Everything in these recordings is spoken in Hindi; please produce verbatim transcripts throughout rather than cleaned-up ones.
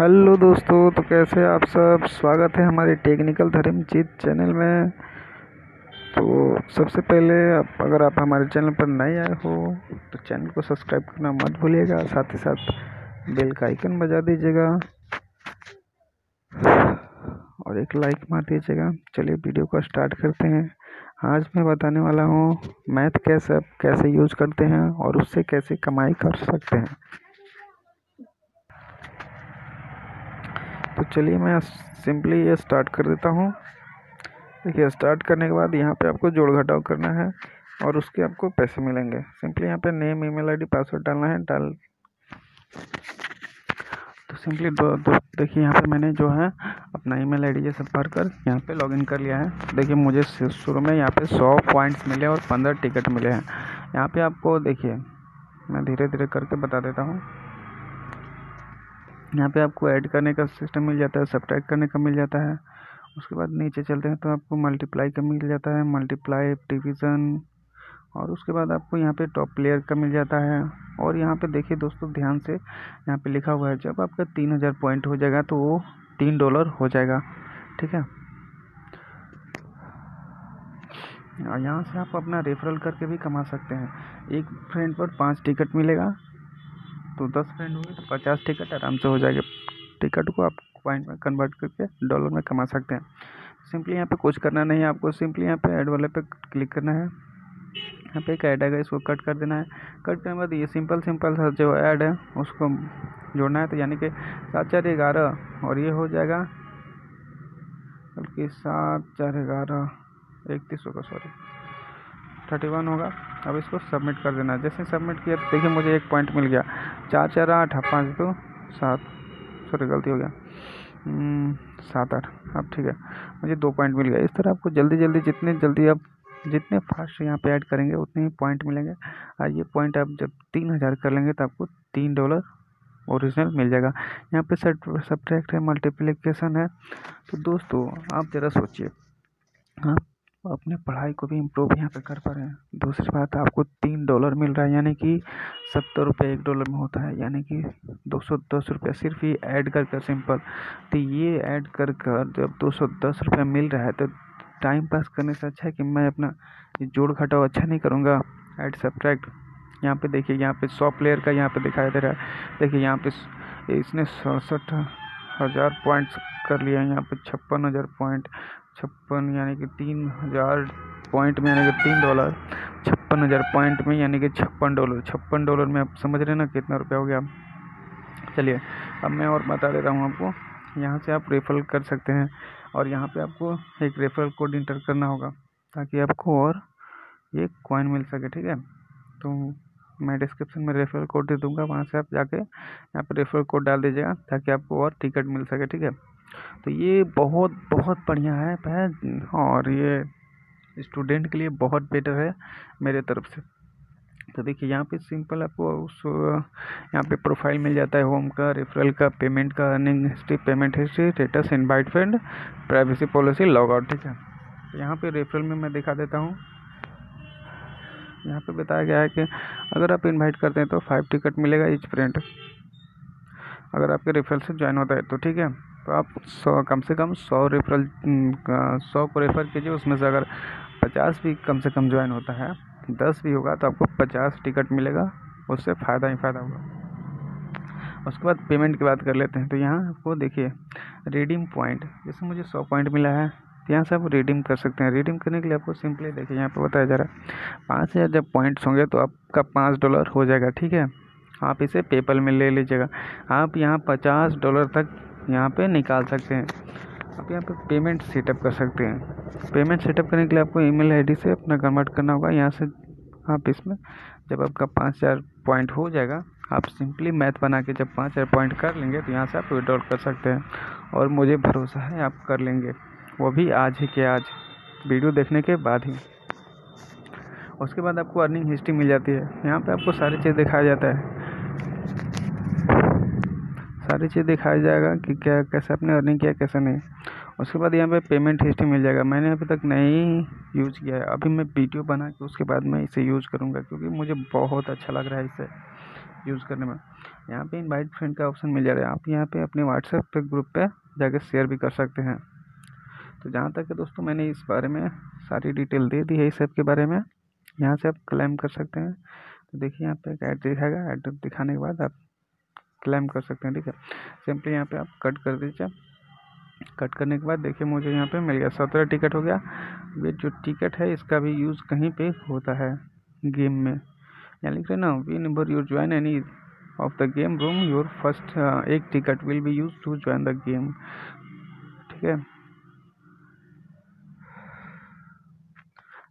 हेलो दोस्तों, तो कैसे आप सब। स्वागत है हमारे टेक्निकल धर्मजीत चैनल में। तो सबसे पहले आप अगर आप हमारे चैनल पर नए आए हो तो चैनल को सब्सक्राइब करना मत भूलिएगा, साथ ही साथ बेल का आइकन बजा दीजिएगा और एक लाइक मार दीजिएगा। चलिए वीडियो को स्टार्ट करते हैं। आज मैं बताने वाला हूँ मैथ कैसे आप कैसे यूज़ करते हैं और उससे कैसे कमाई कर सकते हैं। तो चलिए मैं सिंपली ये स्टार्ट कर देता हूँ। देखिए, स्टार्ट करने के बाद यहाँ पे आपको जोड़ घटाव करना है और उसके आपको पैसे मिलेंगे। सिंपली यहाँ पे नेम, ईमेल आईडी, पासवर्ड डालना है। डाल तो सिंपली दो, दो देखिए यहाँ पे मैंने जो है अपना ईमेल आईडी ये सब भर कर यहाँ पे लॉगिन कर लिया है। देखिए मुझे शुरू में यहाँ पे सौ पॉइंट्स मिले और पंद्रह टिकट मिले हैं। यहाँ पर आपको देखिए मैं धीरे धीरे करके बता देता हूँ। यहाँ पे आपको ऐड करने का सिस्टम मिल जाता है, सब्ट्रैक्ट करने का मिल जाता है। उसके बाद नीचे चलते हैं तो आपको मल्टीप्लाई का मिल जाता है, मल्टीप्लाई, डिवीज़न, और उसके बाद आपको यहाँ पे टॉप प्लेयर का मिल जाता है। और यहाँ पे देखिए दोस्तों ध्यान से यहाँ पे लिखा हुआ है, जब आपका तीन हज़ार पॉइंट हो जाएगा तो वो तीन डॉलर हो जाएगा, ठीक है। और यहाँ से आप अपना रेफरल करके भी कमा सकते हैं। एक फ्रेंड पर पाँच टिकट मिलेगा तो दस फ्रेंड होंगे तो पचास टिकट आराम से हो जाएगा। टिकट को आप पॉइंट में कन्वर्ट करके डॉलर में कमा सकते हैं। सिंपली यहाँ पे कुछ करना नहीं है आपको। सिंपली यहाँ पे ऐड वाले पे क्लिक करना है। यहाँ पे एक ऐड आएगा, इसको कट कर देना है। कट करने के बाद ये सिंपल सिंपल सा जो ऐड है उसको जोड़ना है। तो यानी कि सात चार ग्यारह और ये हो जाएगा, बल्कि सात चार ग्यारह इकतीस होगा, सॉरी थर्टी वन होगा। अब इसको सबमिट कर देना है। जैसे सबमिट किया तो देखिए मुझे एक पॉइंट मिल गया। चार चार आठ, पाँच दो सात, सॉरी गलती हो गया, सात आठ, अब ठीक है, मुझे दो पॉइंट मिल गया। इस तरह आपको जल्दी जल्दी जितने जल्दी आप जितने फास्ट यहाँ पे ऐड करेंगे उतने ही पॉइंट मिलेंगे। और ये पॉइंट आप जब तीन हज़ार कर लेंगे तो आपको तीन डॉलर ओरिजिनल मिल जाएगा। यहाँ पे सब्ट्रैक्ट है, मल्टीप्लिकेशन है। तो दोस्तों आप ज़रा सोचिए, हाँ अपने पढ़ाई को भी इम्प्रूव यहाँ पे कर पा रहे हैं। दूसरी बात, आपको तीन डॉलर मिल रहा है, यानी कि सत्तर रुपये एक डॉलर में होता है, यानी कि दो सौ दस रुपये सिर्फ ये ऐड कर कर सिंपल। तो ये ऐड कर कर जब दो सौ दस रुपये मिल रहा है तो टाइम पास करने से अच्छा है कि मैं अपना जोड़ घटाव अच्छा नहीं करूँगा। ऐड सब्ट्रैक्ट, यहाँ पे देखिए यहाँ पे सौ प्लेयर का यहाँ पे दिखाई दे रहा है। देखिए यहाँ पे इसने सड़सठ हज़ार पॉइंट्स कर लिया है, यहाँ पे छप्पन हज़ार पॉइंट, छप्पन यानी कि तीन हज़ार पॉइंट में यानी कि तीन डॉलर, छप्पन हज़ार पॉइंट में यानी कि छप्पन डॉलर, छप्पन डॉलर में आप समझ रहे हैं ना कितना रुपया हो गया। चलिए अब मैं और बता दे रहा हूँ आपको। यहाँ से आप रेफरल कर सकते हैं और यहाँ पे आपको एक रेफरल कोड इंटर करना होगा ताकि आपको और ये कॉइन मिल सके, ठीक है। तो मैं डिस्क्रिप्शन में रेफरल कोड दे दूँगा, वहाँ से आप जाके यहाँ पर रेफरल कोड डाल दीजिएगा ताकि आपको और टिकट मिल सके, ठीक है। तो ये बहुत बहुत बढ़िया ऐप है और ये स्टूडेंट के लिए बहुत बेटर है मेरे तरफ से। तो देखिए यहाँ पे सिंपल आपको उस यहाँ पे प्रोफाइल मिल जाता है, होम का, रेफरल का, पेमेंट का, earning history, payment history, status, invite friend, privacy policy, log out, ठीक है। तो यहाँ पे रेफरल में मैं दिखा देता हूँ। यहाँ पे बताया गया है कि अगर आप इनवाइट करते हैं तो फाइव टिकट मिलेगा ईच फ्रेंड, अगर आपके रेफरल से ज्वाइन होता है तो, ठीक है। तो आप सौ कम से कम सौ रेफरल सौ को रेफ़र कीजिए, उसमें से अगर पचास भी कम से कम ज्वाइन होता है, दस भी होगा तो आपको पचास टिकट मिलेगा, उससे फ़ायदा ही फ़ायदा होगा। उसके बाद पेमेंट की बात कर लेते हैं। तो यहाँ आपको देखिए रिडीम पॉइंट, जैसे मुझे सौ पॉइंट मिला है तो यहाँ से आप रिडीम कर सकते हैं। रिडीम करने के लिए आपको सिंपली देखिए यहाँ पर बताया जा रहा है पाँच हज़ार जब पॉइंट्स होंगे तो आपका पाँच डॉलर हो जाएगा, ठीक है। आप इसे पेपल में ले लीजिएगा, आप यहाँ पचास डॉलर तक यहाँ पे निकाल सकते हैं। आप यहाँ पे पेमेंट सेटअप कर सकते हैं। पेमेंट सेटअप करने के लिए आपको ईमेल आईडी से अपना कन्वर्ट करना होगा। यहाँ से आप इसमें जब आपका पाँच हज़ार पॉइंट हो जाएगा, आप सिंपली मैथ बना के जब पाँच हज़ार पॉइंट कर लेंगे तो यहाँ से आप विड्रॉल कर सकते हैं। और मुझे भरोसा है आप कर लेंगे, वो भी आज ही के आज वीडियो देखने के बाद ही। उसके बाद आपको अर्निंग हिस्ट्री मिल जाती है। यहाँ पे आपको सारी चीज़ दिखाया जाता है, सारी चीज़ दिखाया जाएगा कि क्या कैसे आपने अर्निंग किया कैसे नहीं। उसके बाद यहाँ पे पेमेंट हिस्ट्री मिल जाएगा। मैंने अभी तक नहीं यूज़ किया है, अभी मैं वीडियो बना के उसके बाद मैं इसे यूज़ करूँगा क्योंकि मुझे बहुत अच्छा लग रहा है इसे यूज़ करने में। यहाँ पे इनवाइट फ्रेंड का ऑप्शन मिल जा रहा है। आप यहाँ पे अपने व्हाट्सएप पे ग्रुप पे जाके शेयर भी कर सकते हैं। तो जहाँ तक है दोस्तों, मैंने इस बारे में सारी डिटेल दे दी है इस ऐप के बारे में, यहाँ से आप क्लेम कर सकते हैं। तो देखिए यहाँ पे एक ऐड दिखाएगा, ऐड दिखाने के बाद आप क्लेम कर सकते हैं। ठीक है, सिंपली यहाँ पर आप कट कर दीजिए। कट करने के बाद देखिए मुझे यहाँ पे मिल गया सत्रह टिकट हो गया। ये जो टिकट है इसका भी यूज़ कहीं पे होता है गेम में। यहाँ लिख रहे ना, we number your join any of the game room your first एक ticket will be use to join the game. ठीक है,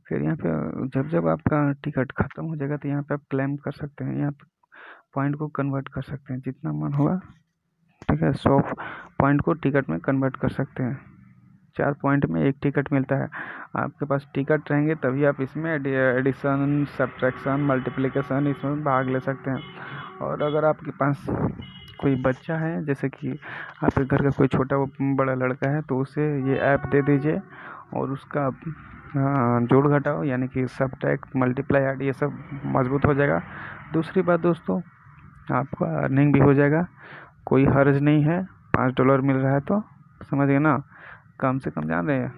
फिर यहाँ पे जब जब आपका टिकट ख़त्म हो जाएगा तो यहाँ पे आप क्लेम कर सकते हैं। यहाँ पे पॉइंट को कन्वर्ट कर सकते हैं जितना मन होगा। ठीक है, सौ पॉइंट को टिकट में कन्वर्ट कर सकते हैं। चार पॉइंट में एक टिकट मिलता है। आपके पास टिकट रहेंगे तभी आप इसमें एडिशन, सब्ट्रैक्शन, मल्टीप्लिकेशन इसमें भाग ले सकते हैं। और अगर आपके पास कोई बच्चा है, जैसे कि आपके घर का कोई छोटा बड़ा लड़का है, तो उसे ये ऐप दे दीजिए और उसका जोड़ घटाओ यानी कि सब्ट्रैक्ट, मल्टीप्लाई, ऐड ये सब मजबूत हो जाएगा। दूसरी बात दोस्तों, आपका अर्निंग भी हो जाएगा, कोई हर्ज नहीं है। पाँच डॉलर मिल रहा है तो समझिए ना, कम से कम जान रहे हैं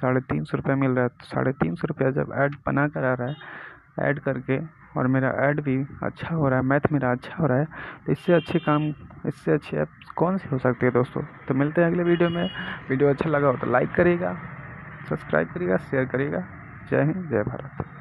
साढ़े तीन सौ रुपया मिल रहा है। तो साढ़े तीन सौ रुपया जब ऐड बना कर आ रहा है ऐड करके, और मेरा ऐड भी अच्छा हो रहा है, मैथ मेरा अच्छा हो रहा है, तो इससे अच्छे काम, इससे अच्छी ऐप कौन सी हो सकती है दोस्तों। तो मिलते हैं अगले वीडियो में। वीडियो अच्छा लगा हो तो लाइक करिएगा, सब्सक्राइब करिएगा, शेयर करिएगा। जय हिंद, जय भारत।